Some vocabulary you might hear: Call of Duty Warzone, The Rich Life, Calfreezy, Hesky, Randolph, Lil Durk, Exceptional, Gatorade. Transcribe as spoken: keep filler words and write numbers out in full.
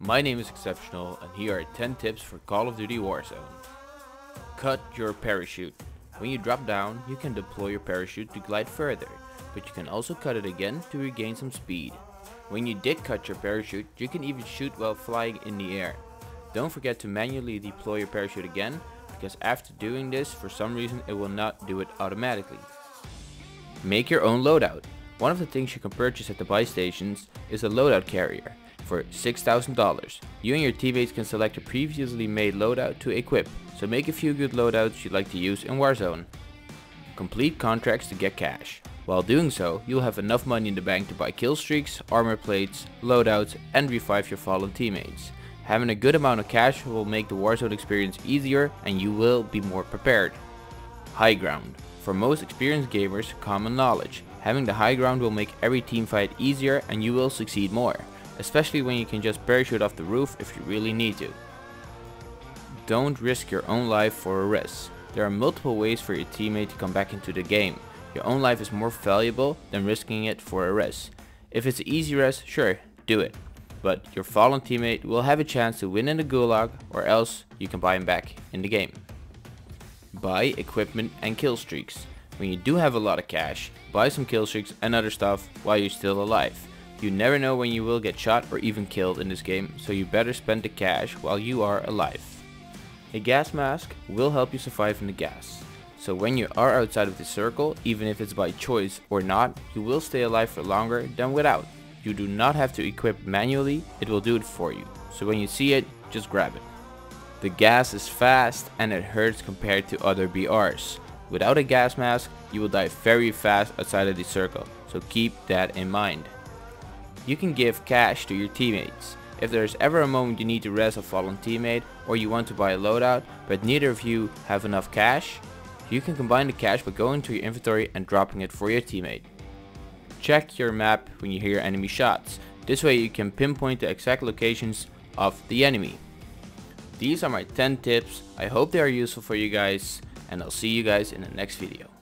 My name is Exceptional and here are ten tips for Call of Duty Warzone. Cut your parachute. When you drop down, you can deploy your parachute to glide further, but you can also cut it again to regain some speed. When you did cut your parachute, you can even shoot while flying in the air. Don't forget to manually deploy your parachute again, because after doing this, for some reason it will not do it automatically. Make your own loadout. One of the things you can purchase at the buy stations is a loadout carrier for six thousand dollars. You and your teammates can select a previously made loadout to equip, so make a few good loadouts you'd like to use in Warzone. Complete contracts to get cash. While doing so, you'll have enough money in the bank to buy killstreaks, armor plates, loadouts, and revive your fallen teammates. Having a good amount of cash will make the Warzone experience easier and you will be more prepared. High ground. For most experienced gamers, common knowledge. Having the high ground will make every team fight easier and you will succeed more, especially when you can just parachute off the roof if you really need to. Don't risk your own life for a risk. There are multiple ways for your teammate to come back into the game. Your own life is more valuable than risking it for a risk. If it's an easy risk, sure, do it. But your fallen teammate will have a chance to win in the gulag, or else you can buy him back in the game. Buy equipment and killstreaks. When you do have a lot of cash, buy some killstreaks and other stuff while you're still alive. You never know when you will get shot or even killed in this game, so you better spend the cash while you are alive. A gas mask will help you survive in the gas, so when you are outside of the circle, even if it's by choice or not, you will stay alive for longer than without. You do not have to equip manually, it will do it for you, so when you see it, just grab it. The gas is fast and it hurts compared to other B Rs. Without a gas mask, you will die very fast outside of the circle, so keep that in mind. You can give cash to your teammates. If there is ever a moment you need to rest a fallen teammate or you want to buy a loadout but neither of you have enough cash, you can combine the cash by going to your inventory and dropping it for your teammate. Check your map when you hear enemy shots. This way you can pinpoint the exact locations of the enemy. These are my ten tips. I hope they are useful for you guys, and I'll see you guys in the next video.